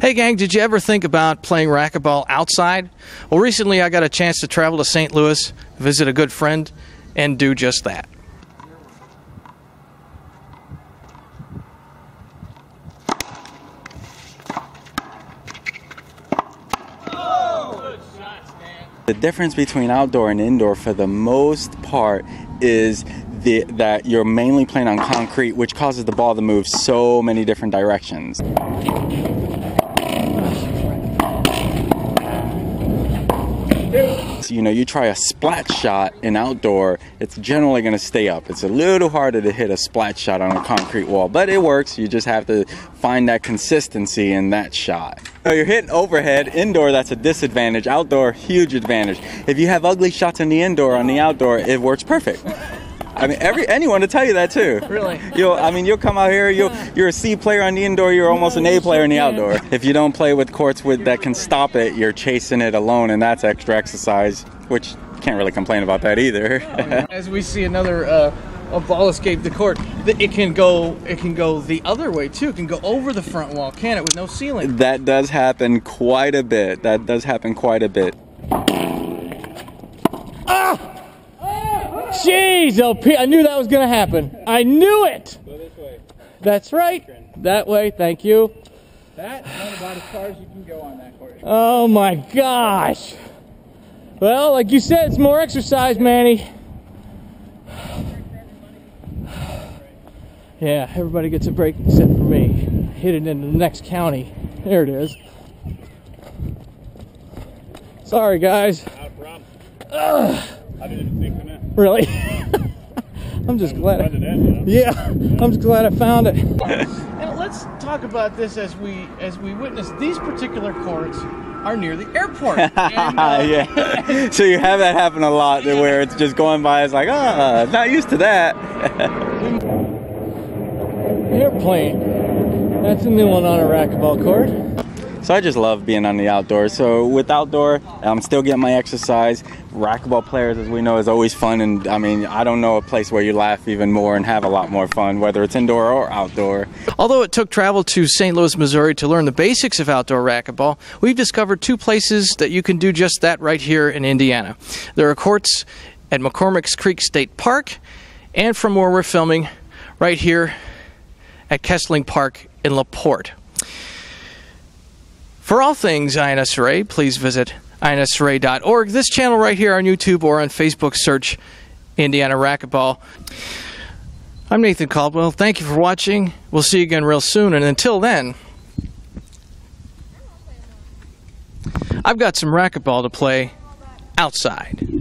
Hey gang, did you ever think about playing racquetball outside? Well, recently I got a chance to travel to St. Louis, visit a good friend, and do just that. The difference between outdoor and indoor for the most part is that you're mainly playing on concrete, which causes the ball to move so many different directions. So, you know, you try a splat shot in outdoor, it's generally going to stay up. It's a little harder to hit a splat shot on a concrete wall, but it works. You just have to find that consistency in that shot. So you're hitting overhead. Indoor, that's a disadvantage. Outdoor, huge advantage. If you have ugly shots in the indoor, on the outdoor, it works perfect. I mean, anyone will tell you that too. Really? You'll come out here, you're a C player on the indoor, you're almost an A player in the outdoor. If you don't play with courts that can stop it, you're chasing it alone, and that's extra exercise, which can't really complain about that either. As we see another a ball escape the court, it can go the other way too. It can go over the front wall, can it, with no ceiling? That does happen quite a bit. Ah! Jeez, LP, I knew that was going to happen. I knew it. Go this way. That's right. That way, thank you. That's about as far as you can go on that court. Oh my gosh. Well, like you said, it's more exercise, Manny. Yeah, everybody gets a break except for me. Hit it into the next county. There it is. Sorry, guys. I didn't think of that. Really? I'm just glad. I'm just glad I found it. Now let's talk about this as we witness. These particular courts are near the airport. And, yeah. So you have that happen a lot, where it's just going by. It's like, I'm not used to that. Airplane. That's a new one on a racquetball court. So I just love being on the outdoors. So with outdoor, I'm still getting my exercise. Racquetball players, as we know, is always fun. And I mean, I don't know a place where you laugh even more and have a lot more fun, whether it's indoor or outdoor. Although it took travel to St. Louis, Missouri to learn the basics of outdoor racquetball, we've discovered two places that you can do just that right here in Indiana. There are courts at McCormick's Creek State Park, and from where we're filming, right here at Kesling Park in La Porte. For all things INSRA, please visit insra.org, this channel right here on YouTube, or on Facebook, search Indiana Racquetball. I'm Nathan Caldwell. Thank you for watching. We'll see you again real soon, and until then, I've got some racquetball to play outside.